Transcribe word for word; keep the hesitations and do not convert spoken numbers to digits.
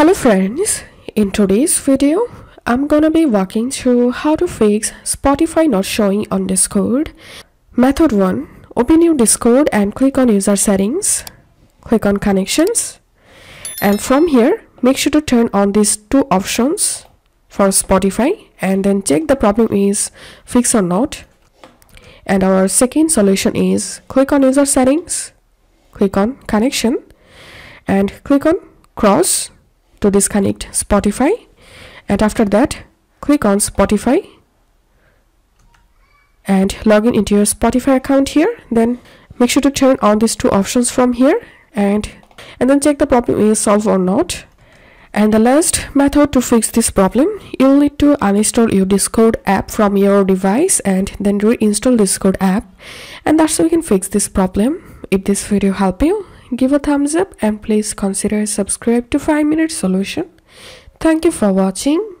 Hello friends, in today's video, I'm gonna be walking through how to fix Spotify not showing on Discord. Method one. Open your Discord and click on User Settings. Click on Connections. And from here, make sure to turn on these two options for Spotify and then check the problem is fixed or not. And our second solution is click on User Settings, click on Connection, and click on Cross to disconnect Spotify, and after that click on Spotify and log in into your Spotify account here. Then make sure to turn on these two options from here and and then check the problem is solved or not. And the last method to fix this problem, you'll need to uninstall your Discord app from your device and then reinstall Discord app, and that's how you can fix this problem. If this video helped you, give a thumbs up and please consider subscribe to five minute solution. Thank you for watching.